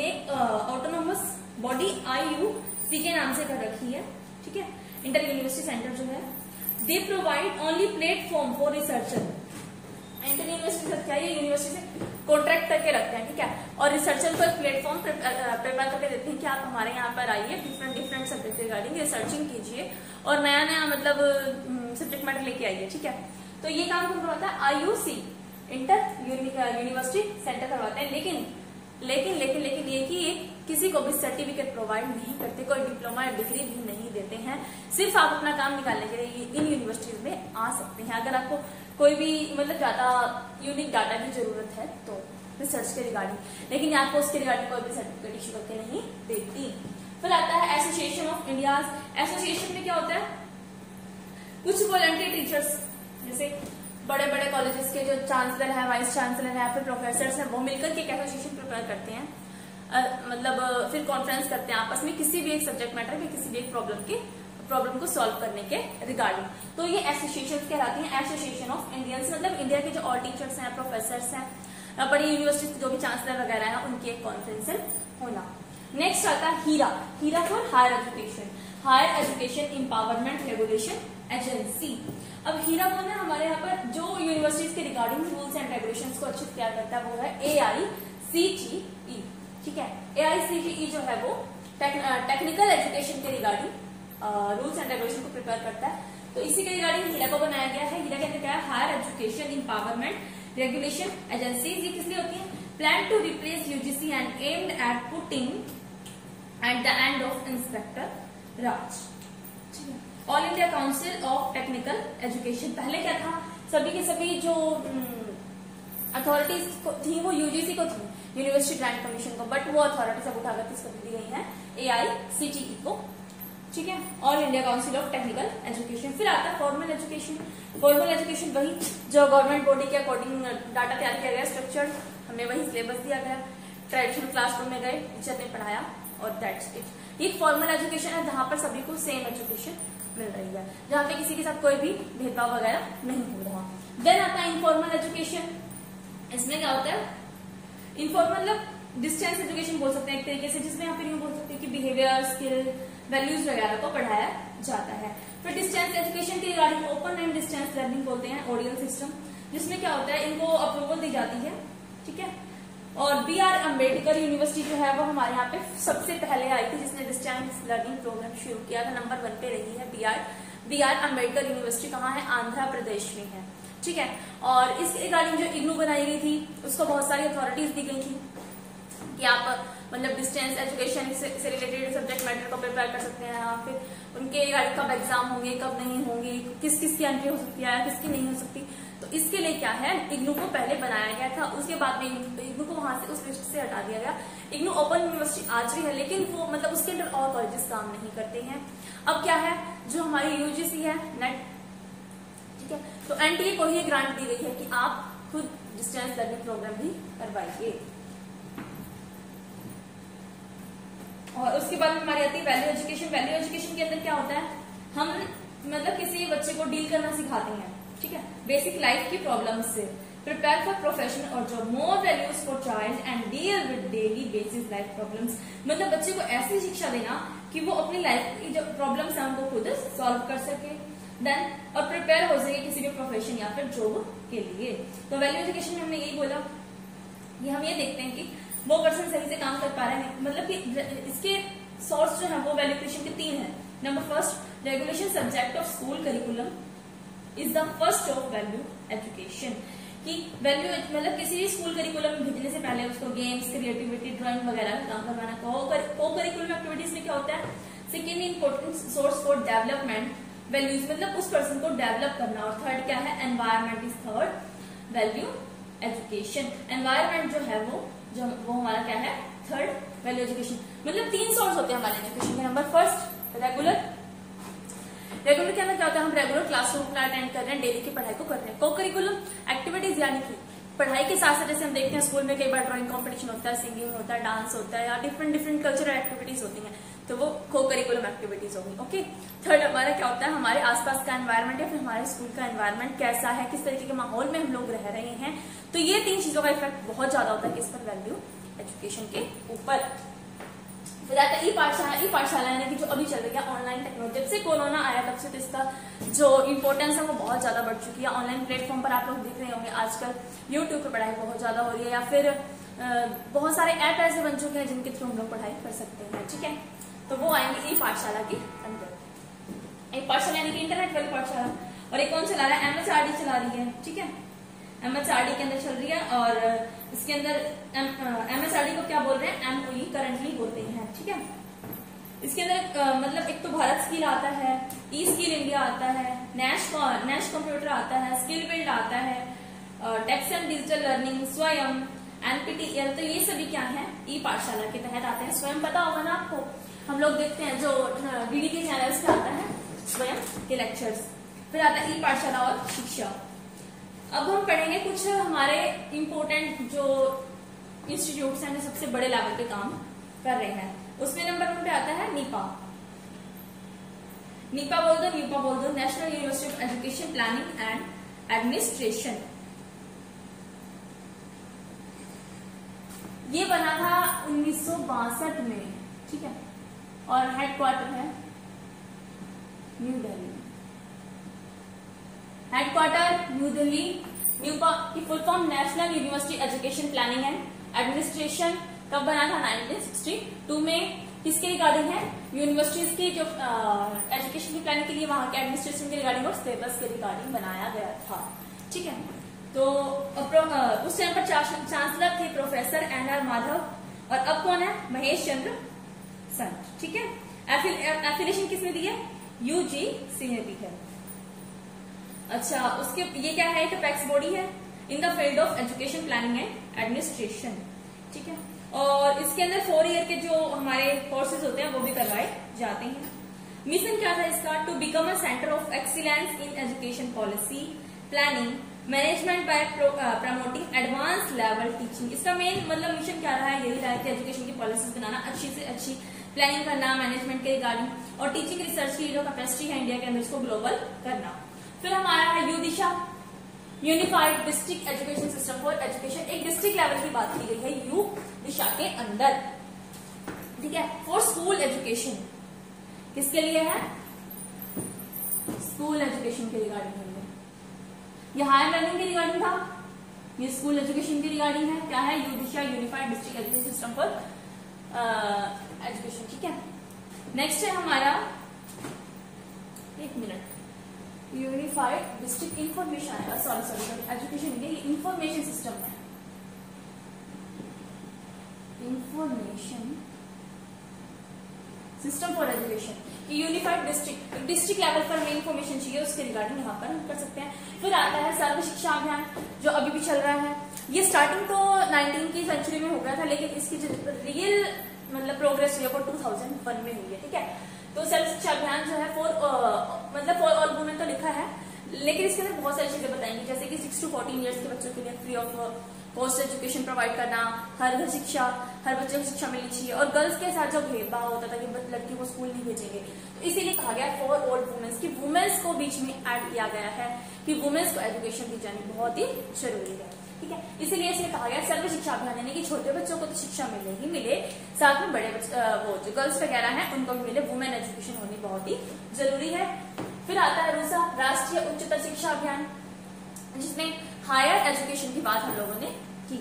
ने ऑटोनोमस बॉडी आईयूसी के नाम से कर रखी है। ठीक है इंटर यूनिवर्सिटी सेंटर जो है they provide only platform for researcher. Inter university क्या है ये यूनिवर्सिटी से कॉन्ट्रैक्ट करके रखते हैं। ठीक है और रिसर्चर को एक प्लेटफॉर्म प्रिपेयर करके देते हैं कि आप हमारे यहाँ पर आइए डिफरेंट डिफरेंट सब्जेक्ट के रिगार्डिंग रिसर्चिंग कीजिए और नया नया मतलब सब्जेक्ट मैटर लेके आइए। ठीक है तो ये काम कौन करवाता है आईयूसी इंटर यूनिवर्सिटी सेंटर करवाते हैं। लेकिन लेकिन लेकिन लेकिन ये कि किसी को भी सर्टिफिकेट प्रोवाइड नहीं करते, कोई डिप्लोमा या डिग्री भी नहीं देते हैं, सिर्फ आप अपना काम निकालने के लिए इन यूनिवर्सिटीज में आ सकते हैं अगर आपको कोई भी मतलब डाटा यूनिक डाटा की जरूरत है तो रिसर्च के रिगार्डिंग, लेकिन आपको उसके रिगार्डिंग कोई भी सर्टिफिकेट इश्यू करके नहीं देती। फिर आता है एसोसिएशन ऑफ इंडिया। एसोसिएशन में क्या होता है कुछ वॉलंटियर टीचर्स जैसे बड़े बड़े कॉलेजेस के जो चांसलर है, वाइस चांसलर है, फिर प्रोफेसर्स हैं, वो मिलकर के एक एसोसिएशन प्रिपेयर करते हैं, आ, मतलब फिर कॉन्फ्रेंस करते हैं आपस में किसी भी एक सब्जेक्ट मैटर के, किसी भी एक प्रॉब्लम के प्रॉब्लम को सॉल्व करने के रिगार्डिंग। तो ये एसोसिएशन कहलाती है, एसोसिएशन ऑफ इंडियंस, मतलब इंडिया के जो ऑल टीचर्स हैं, प्रोफेसर्स हैं, बड़ी यूनिवर्सिटीज के जो भी चांसलर वगैरह है, उनकी एक कॉन्फ्रेंस होना। नेक्स्ट आता है HEERA, HEERA for higher education, higher education empowerment regulation agency. अब हीरा कौन है? हमारे यहाँ पर जो यूनिवर्सिटीज के रिगार्डिंग रूल्स एंड रेगुलेशंस को अच्छे से तैयार करता है वो है ए आई सी टी ई, ठीक है। ए आई सी टी ई जो है वो टेक्निकल एजुकेशन के रिगार्डिंग रूल्स एंड रेगुलेशन को प्रिपेयर करता है, तो इसी के रिगार्डिंग हीरा को बनाया गया है। हीरा के अंदर क्या है? Higher education empowerment regulation agency. ये किस लिए होती है? Plan to replace UGC and aimed at putting At the end of Inspector Raj, All India Council of Technical Education। पहले क्या था? सभी के सभी जो अथॉरिटीज थी वो यूजीसी को थी, यूनिवर्सिटी ग्रांट कमीशन को, बट वो अथॉरिटी सब उठाकर किसको दी गई है? ए आई सी टी ई को, ठीक है, all India council of technical education. फिर आता है फॉर्मल एजुकेशन। फॉर्मल एजुकेशन वही जो गवर्नमेंट बॉडी के अकॉर्डिंग डाटा तैयार किया गया, स्ट्रक्चर्ड, हमें वही सिलेबस दिया गया, ट्रेडिशनल क्लासरूम में गए, टीचर ने पढ़ाया और दैट्स इट। ये फॉर्मल एजुकेशन है जहां पर सभी को सेम एजुकेशन मिल रही है, जहां पे किसी के साथ कोई भी भेदभाव वगैरह नहीं हो रहा। देन आता है इनफॉर्मल एजुकेशन। इसमें क्या होता है? इनफॉर्मल मतलब डिस्टेंस एजुकेशन बोल सकते हैं एक तरीके से, जिसमें यहाँ पे यूं बोल सकते हैं कि बिहेवियर, स्किल, वैल्यूज वगैरह को पढ़ाया जाता है। फिर डिस्टेंस एजुकेशन के regarding open and distance learning बोलते हैं ओडियल सिस्टम, जिसमें क्या होता है इनको अप्रूवल दी जाती है, ठीक है। और बी आर अंबेडकर यूनिवर्सिटी जो है वो हमारे यहाँ पे सबसे पहले आई थी, जिसने डिस्टेंस लर्निंग प्रोग्राम शुरू किया था, नंबर वन पे रही है B R B R Ambedkar university. कहाँ है? आंध्र प्रदेश में है, ठीक है। और इस रिगार्डिंग जो इग्नू बनाई गई थी उसको बहुत सारी अथॉरिटीज दी गई थी कि आप मतलब डिस्टेंस एजुकेशन से, से रिलेटेड सब्जेक्ट मैटर को प्रिपेयर कर सकते हैं, फिर उनके कब एग्जाम होंगे, कब नहीं होंगे, किस किस की एंट्री हो सकती है, किसकी नहीं हो सकती, तो इसके लिए क्या है, इग्नू को पहले बनाया गया था। उसके बाद में इग्नू को वहां से उस लिस्ट से हटा दिया गया। इग्नू ओपन यूनिवर्सिटी आज भी है, लेकिन वो मतलब उसके अंदर और कॉलेजेस काम नहीं करते हैं। अब क्या है, जो हमारी यूजीसी है, नेट, ठीक है, तो एनटीए को ही ग्रांट दी गई है कि आप खुद डिस्टेंस लर्निंग प्रोग्राम भी करवाइए। और उसके बाद हमारी आती है वैल्यू एजुकेशन। वैल्यू एजुकेशन के अंदर क्या होता है, हम मतलब किसी बच्चे को डील करना सिखाते हैं, ठीक है, बेसिक लाइफ की प्रॉब्लम से, प्रिपेयर फॉर प्रोफेशन और job, more values for child and deal with daily basis life problems. मतलब बच्चे को ऐसी शिक्षा देना कि वो अपनी लाइफ की जो प्रॉब्लम्स हैं उनको खुद सॉल्व कर सके, देन और प्रिपेयर हो सके किसी भी प्रोफेशन या फिर जॉब के लिए। तो वैल्यू एजुकेशन में हमने यही बोला कि हम ये देखते हैं कि वो पर्सन सही से काम कर पा रहे हैं, मतलब कि इसके सोर्स जो है वो वैल्यू एजुकेशन के तीन है। Number first, regulation subject of school curriculum is the first of value education, कि वैल्यू मतलब किसी भी स्कूल करिकुलम में भेजने से पहले उसको गेम्स, क्रिएटिविटी, ड्राइंग वगैरह में काम करवाना। को करिकुलम एक्टिविटीज में क्या होता है? Second, important source for development values, मतलब उस पर्सन को डेवलप करना। और थर्ड क्या है? Environment is third value education. Environment जो है वो जो वो हमारा क्या है? Third value education. मतलब तीन सोर्स होते हैं हमारे एजुकेशन में। नंबर फर्स्ट, रेगुलर रेगुलर क्या होता है? हम रेगुलर क्लासरूम अटेंड कर रहे हैं, डेली की पढ़ाई को कर रहे हैं। को करिकुलम एक्टिविटीज यानी कि पढ़ाई के साथ साथ, जैसे हम देखते हैं स्कूल में कई बार ड्राइंग कॉम्पिटिशन होता है, सिंगिंग होता है, डांस होता है, या डिफरेंट डिफरेंट कल्चरल एक्टिविटीज होती हैं, तो वो को करिकुलम एक्टिविटीज होगी। ओके, थर्ड हमारा क्या होता है? हमारे आसपास का एनवायरमेंट या फिर हमारे स्कूल का एनवायरमेंट कैसा है, किस तरीके के माहौल में हम लोग रह रहे हैं। तो ये तीन चीजों का इफेक्ट बहुत ज्यादा होता है किस पर? वैल्यू एजुकेशन के ऊपर। ई पाठशाला, ई पाठशाला यानी कि जो अभी चल रही है ऑनलाइन टेक्नोलॉजी, जब से कोरोना आया तब से तो इसका जो इम्पोर्टेंस है वो बहुत ज्यादा बढ़ चुकी है। ऑनलाइन प्लेटफॉर्म पर आप लोग देख रहे होंगे आजकल यूट्यूब पर पढ़ाई बहुत ज्यादा हो रही है, या फिर बहुत सारे ऐप ऐसे बन चुके हैं जिनके थ्रू हम लोग पढ़ाई कर सकते हैं, ठीक है। तो वो आएंगे ई पाठशाला के अंदर। ई पाठशाला यानी कि इंटरनेट वाली पाठशाला। और एक कौन चला रहा है? एम एस आर डी चला रही है, ठीक है, एम एस आर डी के अंदर चल रही है। और इसके अंदर एम एस आर डी को क्या बोल रहे हैं? एम ओ ई करंटली बोलते हैं, ठीक है। इसके अंदर आ, मतलब एक तो भारत स्किल आता है, ई स्किल इंडिया आता है, नैश नैश कंप्यूटर आता है, स्किल बिल्ड आता है, tech and digital learning, Swayam, N P T E L. तो ये सभी क्या है? ई पाठशाला के तहत आते हैं। स्वयं पता होगा ना आपको, हम लोग देखते हैं जो डी डी के चैनल्स पे आता है स्वयं के लेक्चर्स। फिर आता है ई पाठशाला और शिक्षा। अब हम पढ़ेंगे कुछ हमारे इम्पोर्टेंट जो इंस्टीट्यूट्स हैं जो सबसे बड़े लेवल पे काम कर रहे हैं। उसमें नंबर वन पे आता है नीपा। नीपा बोल दो, नीपा बोल दो, national university of education planning and administration. ये बना था उन्नीस सौ बासठ में, ठीक है, और हेडक्वार्टर है new Delhi. Headquarter new Delhi. NUEPA की full form national university education planning and administration. कब बना था? नाइनटीन सिक्सटी टू में। किसके रिगार्डिंग है? यूनिवर्सिटीज की जो एजुकेशन की प्लानिंग के लिए वहां के एडमिनिस्ट्रेशन के रिगार्डिंग और सिलेबस के रिगार्डिंग बनाया गया था, ठीक है। तो उस टाइम पर चांसलर थे प्रोफेसर एन आर माधव, और अब कौन है? महेश चंद्र संत, ठीक है। एफिलिएशन किसने दी है? यूजीसी ने दी है। अच्छा, उसके ये क्या है? एक अपेक्स बॉडी है in the field of education planning and administration, ठीक है। और इसके अंदर फोर ईयर के जो हमारे कोर्सेज होते हैं वो भी करवाए जाते हैं। मिशन क्या था इसका? To become a centre of excellence in education policy planning management by promoting advance level teaching. इसका मेन मतलब मिशन क्या रहा है? यही रहा है कि एजुकेशन की पॉलिसीज बनाना, अच्छी से अच्छी प्लानिंग करना मैनेजमेंट के रिगार्डिंग, और टीचिंग रिसर्च की जो कैपेसिटी है इंडिया के अंदर इसको ग्लोबल करना। फिर हमारा है UDISE, unified district education system for education. एक डिस्ट्रिक्ट लेवल की बात की गई है यू दिशा के अंदर, ठीक है, फॉर स्कूल एजुकेशन। किसके लिए है? स्कूल एजुकेशन के रिगार्डिंग है। यह हायर लर्निंग के रिगार्डिंग था, ये स्कूल एजुकेशन के रिगार्डिंग है। क्या है? यू दिशा unified district education system for education, ठीक है। नेक्स्ट है हमारा, एक मिनट, यूनिफाइड डिस्ट्रिक्ट इंफॉर्मेशन आएगा, सॉरी सॉरी एजुकेशन के लिए इंफॉर्मेशन सिस्टम है, information system for education. Unified district district level पर हमें इंफॉर्मेशन चाहिए, उसके रिगार्डिंग यहाँ पर हम कर सकते हैं। फिर आता है सर्व शिक्षा अभियान जो अभी भी चल रहा है। ये स्टार्टिंग तो नाइनटीन की सेंचुरी में हो गया था, लेकिन इसकी रियल मतलब प्रोग्रेस हुई है वो टू थाउजेंड वन में हुई है, ठीक है। तो सर्व शिक्षा अभियान जो है फॉर मतलब फॉर ऑल वुमेन तो लिखा है, लेकिन इसके अंदर बहुत सारी चीजें बताएंगी, जैसे कि सिक्स टू फोर्टीन इयर्स के बच्चों के लिए free of cost education provide करना, हर घर शिक्षा, हर बच्चे को शिक्षा मिलनी चाहिए, और गर्ल्स के साथ जो भेदभाव होता था कि लड़की को स्कूल नहीं भेजेंगे, तो इसीलिए कहा गया फॉर ऑल वुमेन्स की वुमेन्स को बीच में ऐड किया गया है कि वुमेन्स को एजुकेशन दी जानी बहुत ही जरूरी है, ठीक है। इसीलिए इसलिए कहा गया सर्व शिक्षा अभियान, यानी कि छोटे बच्चों को तो शिक्षा मिले ही मिले, साथ में बड़े वो जो गर्ल्स वगैरह हैं उनको भी मिले। वुमेन एजुकेशन होनी बहुत ही जरूरी है। फिर आता है रूसा, राष्ट्रीय उच्चतर शिक्षा अभियान, जिसमें हायर एजुकेशन की बात हम लोगों ने की,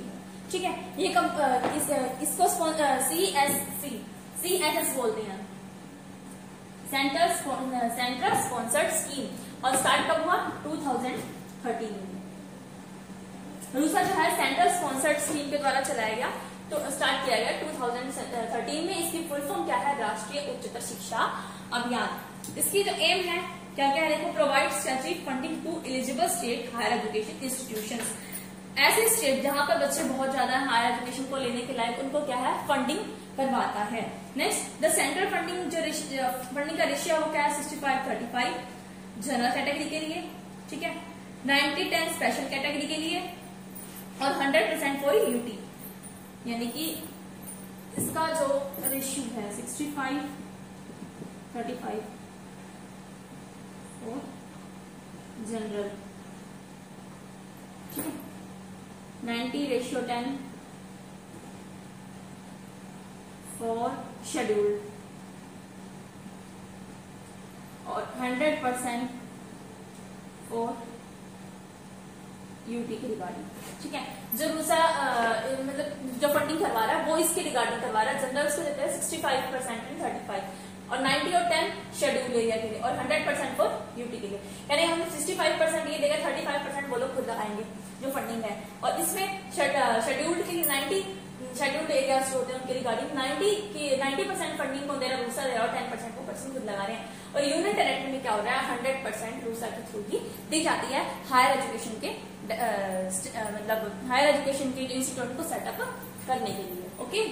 ठीक है। ये कम, इस, इसको C S C C S S बोलते हैं, सेंट्रल सेंट्रल स्पॉन्सर्ड स्कीम, और स्टार्ट कब हुआ? टू थाउजेंड थर्टीन में। रूसा जो है सेंट्रल स्पॉन्सर्ड स्कीम के द्वारा चलाया गया, तो स्टार्ट किया गया टू थाउजेंड थर्टीन में। इसकी फुल फॉर्म क्या है? राष्ट्रीय उच्चतर शिक्षा अभियान। इसकी जो एम है क्या क्या है? देखो, provide strategic funding to eligible state higher education institutions. ऐसे स्टेट जहां पर बच्चे बहुत ज्यादा हायर एजुकेशन को लेने के लायक, उनको क्या है? फंडिंग करवाता है। नेक्स्ट, द सेंट्रल फंडिंग जो फंडिंग का रेशियो वो क्या है? Sixty five thirty five general category के लिए, ठीक है, नाइंटी टेन स्पेशल कैटेगरी के लिए, और हंड्रेड परसेंट फॉर यूटी, यानी कि इसका जो रेशियो है sixty five thirty five general, ठीक है, ninety ratio ten for scheduled, और हंड्रेड परसेंट फॉर यूटी के रिगार्डिंग, ठीक है। जो दूसरा मतलब जो फंडिंग करवा रहा है वो इसके रिगार्डिंग करवा रहा है। जनरल को देता है sixty five percent and thirty five, और नाइंटी और टेन शेड्यूल एरिया के लिए, और हंड्रेड परसेंट फॉर यूटी के लिए, यानी हम सिक्सटी फाइव परसेंट ये देगा, थर्टी फाइव परसेंट वो लोग खुद लगाएंगे जो फंडिंग है। और इसमें शेड्यूल्ड के लिए नाइंटी शेड्यूल्ड एरियाज होते हैं उनके रिगार्डिंग नाइंटी की नाइंटी परसेंट फंडिंग को दे रहा है रूसा, और टेन परसेंट को पर्सन खुद लगा रहे हैं। और यूनियन टेरेटरी में क्या हो रहा है? हंड्रेड परसेंट रूसा के थ्रू ही दी जाती है हायर एजुकेशन के मतलब हायर एजुकेशन के इंस्टीट्यूट को सेटअप करने के लिए, ओके।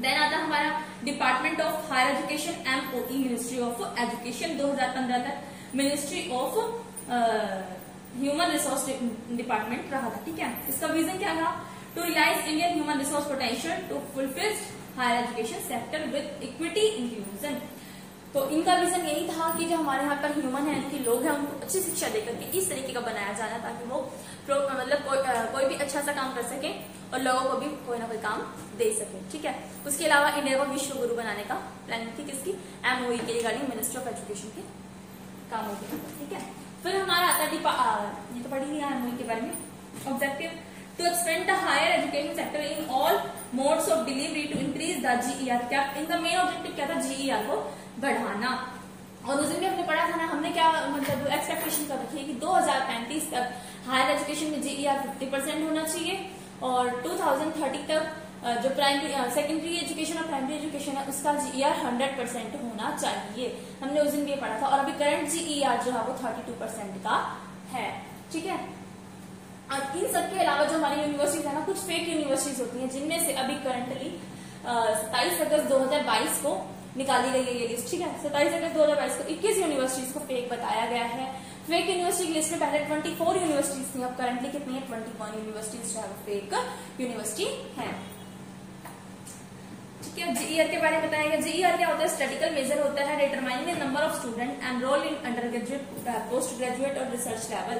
देन आता हमारा department of higher education MOE ministry of education, दो हजार पंद्रह तक ministry of human resource department रहा था। ठीक है, इसका विजन क्या था? To realise Indian human resource potential to fulfil higher education sector with equity inclusion. तो इनका विजन यही था कि जो हमारे यहाँ पर ह्यूमन है, उनके लोग हैं, उनको अच्छी शिक्षा देकर के इस तरीके का बनाया जाना ताकि वो मतलब को, कोई भी अच्छा सा काम कर सके और लोगों को भी कोई ना कोई काम दे सके। ठीक है, उसके अलावा इंडिया को विश्व गुरु बनाने का प्लानिंग थी किसकी? एमओई के, रिगार्डिंग मिनिस्ट्री ऑफ एजुकेशन के कामों के। ठीक है, फिर हमारा आता है ये तो पढ़ ही लिया एमओई के बारे में। Objective to expand the higher education sector in all modes of delivery to increase the GER. क्या इनका मेन ऑब्जेक्टिव क्या था? जीईआर को बढ़ाना। और उस दिन भी हमने पढ़ा था ना, हमने क्या मतलब एक्सपेक्टेशन कर रखी है कि दो हज़ार पैंतीस तक हायर एजुकेशन में जीईआर फिफ्टी परसेंट होना चाहिए और दो हज़ार तीस तक जो प्राइमरी सेकेंडरी एजुकेशन और प्राइमरी एजुकेशन है उसका जीईआर हंड्रेड परसेंट होना चाहिए। हमने उस दिन भी पढ़ा था। और अभी करंट जीईआर जो है वो थर्टी टू परसेंट का है। ठीक है, और इन सबके अलावा जो हमारी यूनिवर्सिटीज है ना, कुछ फेक यूनिवर्सिटीज होती है जिनमें से अभी करंटली सताइस अगस्त दो हजार बाईस को निकाली गई है ये लिस्ट। ठीक है, सताइस अगस्त दो हजार बाईस को इक्कीस यूनिवर्सिटीज को फेक बताया गया है। फेक यूनिवर्सिटी की लिस्ट में पहले चौबीस यूनिवर्सिटीज थी, अब करंटली कितनी है? इक्कीस यूनिवर्सिटीज जो है फेक यूनिवर्सिटी है। ठीक है, जीईआर के बारे में बताया गया। जीईआर क्या होता है? स्टैटिकल मेजर होता है determining the number of student enrol in undergraduate, post graduate और रिसर्च लेवल।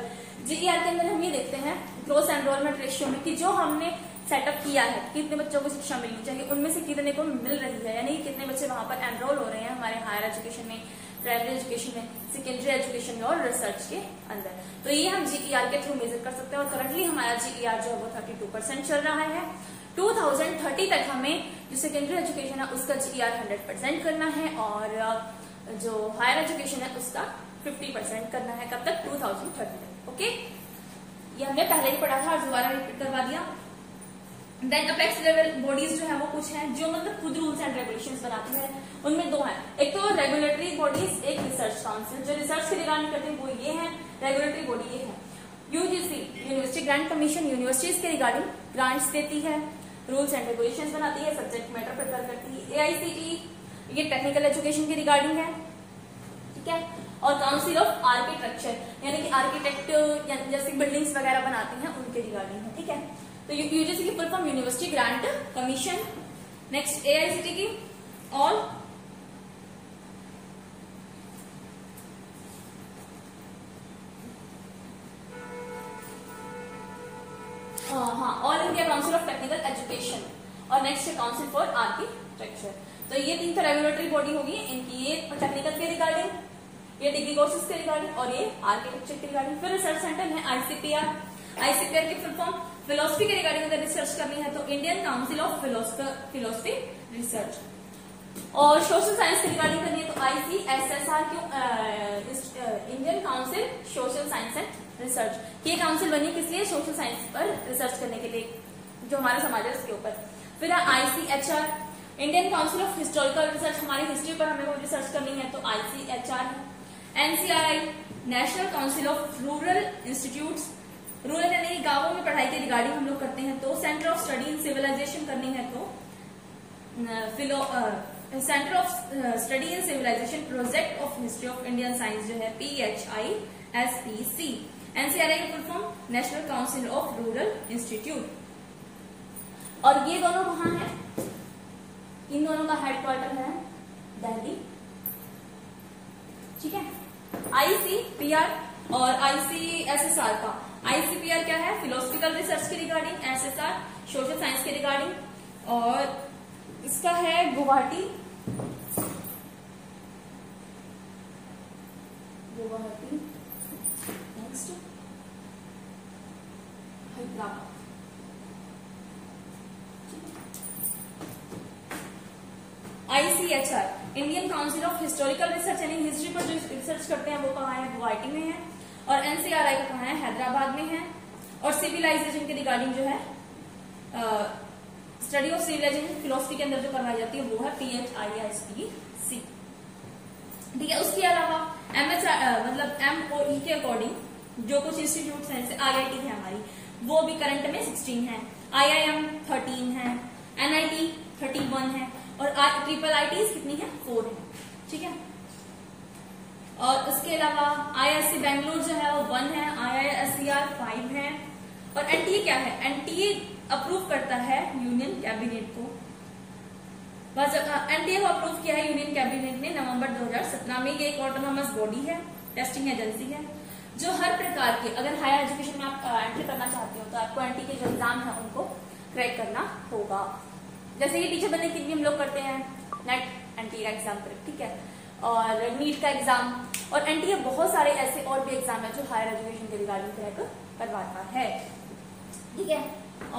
जीईआर के अंदर हम ये देखते हैं ग्रोस एनरोलमेंट रेशियो में कि जो हमने सेटअप किया है कितने बच्चों को शिक्षा मिलनी चाहिए उनमें से कितने को मिल रही है, यानी कितने बच्चे वहां पर एनरोल हो रहे हैं हमारे हायर एजुकेशन में, प्राइमरी एजुकेशन में, सेकेंडरी एजुकेशन में और रिसर्च के अंदर। तो ये हम जीईआर के थ्रू मेजर कर सकते हैं। और करंटली हमारा जीईआर जो है वो थर्टी टू परसेंट चल रहा है। टू थाउज़ेंड थर्टी तक हमें जो सेकेंडरी एजुकेशन है उसका जीईआर हंड्रेड परसेंट करना है और जो हायर एजुकेशन है उसका फिफ्टी परसेंट करना है। कब तक? टू थाउज़ेंड थर्टी तक। ओके, ये हमने पहले ही पढ़ा था और दोबारा रिपीट करवा दिया। देन अपेक्स लेवल बॉडीज जो है वो कुछ हैं जो मतलब खुद रूल्स एंड रेगुलेशंस बनाती है। उनमें दो हैं, एक तो रेगुलेटरी बॉडीज, एक रिसर्च काउंसिल। जो रिसर्च के रिगार्डिंग करते हैं वो ये है, रेगुलेटरी बॉडी ये है। UGC, university grant commission, universities के रिगार्डिंग ग्रांट्स देती है, रूल्स एंड रेगुलेशंस बनाती है, सब्जेक्ट मैटर प्रिपेयर करती है। एआईसीटीई ये टेक्निकल एजुकेशन के रिगार्डिंग है। ठीक है, और काउंसिल ऑफ आर्किटेक्चर यानी कि आर्किटेक्ट जैसे बिल्डिंग्स वगैरह बनाते हैं उनके रिगार्डिंग है। ठीक है, तो यूजीसी की full form university grant commission. Next AICT की ऑल हाँ all India council of technical education और नेक्स्ट काउंसिल फॉर आर्किटेक्चर। तो ये तीन तो रेगुलेटरी बॉडी होगी इनकी, ये टेक्निकल के रिगार्डिंग, ये डिग्री कोर्सेज के रिगार्डिंग और ये आर्किटेक्चर के रिगार्डिंग। फिर रिसर्च सेंटर है आईसीपीआर। आईसीपीआर की फुल फॉर्म फिलोसफी के रिगार्डिंग अगर रिसर्च करनी है तो Indian council of philosophy research. और सोशल साइंस के रिगार्डिंग करनी है तो आईसीएसएसआर क्यों? Indian council social science and research. ये काउंसिल बनी किस लिए? सोशल साइंस पर रिसर्च करने के लिए जो हमारा समाज है उसके ऊपर। फिर ICHR, Indian council of historical research. हमारी हिस्ट्री पर हमें कोई रिसर्च करनी है तो ICHR. NCRI, national council of rural institutes. Rural यानी गांवों में पढ़ाई के रिगार्डिंग हम लोग करते हैं। तो centre of study in civilisation करनी है तो फिलो centre of study in civilisation project of history of Indian science जो है P H I S P C. NCRI की full form national council of rural institute. और ये दोनों वहां है, इन दोनों का हेडक्वार्टर है दिल्ली। ठीक है, आईसीपीआर और आईसीएसएसआर का। आईसीपीआर क्या है? फिलोसफिकल रिसर्च के रिगार्डिंग। एसएसआर सोशल साइंस के रिगार्डिंग। और इसका है Guwahati, Guwahati next Hyderabad. ICHR, Indian council of historical research यानी हिस्ट्री पर जो रिसर्च करते हैं वो कहाँ है? गुवाहाटी में है। और एनसीआरआई का कहा है? हैदराबाद में है। और सिविलाइजेशन के रिगार्डिंग जो है स्टडी ऑफ सिविलाइजेशन फिलोसफी के अंदर जो करवाई जाती है वो है P H I S P C. ठीक है, उसके अलावा एमएच मतलब एमओई के अकॉर्डिंग जो कुछ इंस्टीट्यूट हैं जैसे आईआईटी है हमारी, वो भी करंट में सिक्सटीन है, आईआईएम थर्टीन है, एनआईटी थर्टी वन है और ट्रिपल आईटी कितनी है? फोर है। ठीक है, और इसके अलावा आई आई एस सी बेंगलोर जो है वो वन है, I I S C R five है, और एन टी ए क्या है, एन टी ए अप्रूव करता है यूनियन कैबिनेट को। बस एन टी ए को अप्रूव किया है यूनियन कैबिनेट ने नवंबर दो हजार सत्रह में। ये एक ऑटोनॉमस बॉडी है, टेस्टिंग एजेंसी है, जो हर प्रकार के, अगर हायर एजुकेशन में आप एंट्री करना चाहते हो तो आपको एन टी ए के जो एग्जाम है उनको क्रैक करना होगा। जैसे कि टीचर बनने के लिए हम लोग करते हैं नेट, एन टी ए का एग्जाम क्रैक, ठीक है, और नीट का एग्जाम, और एन टी ए बहुत सारे ऐसे और भी एग्जाम है जो हायर एजुकेशन के रिगार्डिंग क्रैक करवाता है, ठीक है।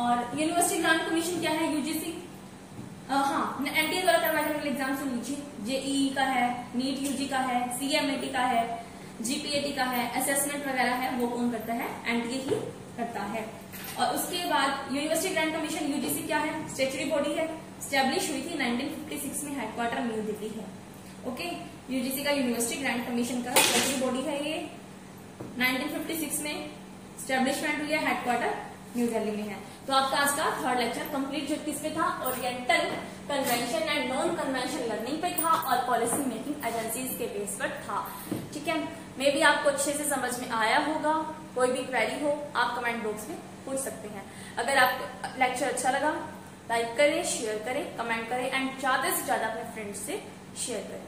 और यूनिवर्सिटी ग्रांट कमीशन क्या है, यू जी सी, हाँ, एन टी ए द्वारा करवाने वाले एग्जाम सुन लीजिए, जे ई ई का है, नीट यू जी का है, सी एम ई टी का है, जी पी ए टी का है, असेसमेंट वगैरह है, वो कौन करता है, एन टी ए ही करता है। और उसके बाद university grant commission U G C क्या है, स्टेचुरी बॉडी है, स्टेब्लिश हुई थी नाइनटीन फिफ्टी सिक्स में, हेडक्वार्टर न्यू दिल्ली है, ओके। यू जी सी का, यूनिवर्सिटी ग्रांट कमीशन का स्टेचुरी बॉडी है, ये नाइनटीन फिफ्टी सिक्स में स्टेब्लिशमेंट हुई है, हेडक्वार्टर न्यू दिल्ली में है। तो आपका आज का थर्ड लेक्चर कंप्लीट जो किस पे था, oriental convention and non convention learning पे था, और पॉलिसी मेकिंग एजेंसीज के बेस पर था, ठीक है। मे भी आपको अच्छे से समझ में आया होगा, कोई भी क्वेरी हो आप कमेंट बॉक्स में पूछ सकते हैं। अगर आपको लेक्चर अच्छा लगा लाइक करें, शेयर करें, कमेंट करें, एंड ज्यादा से ज्यादा अपने फ्रेंड्स से शेयर करें।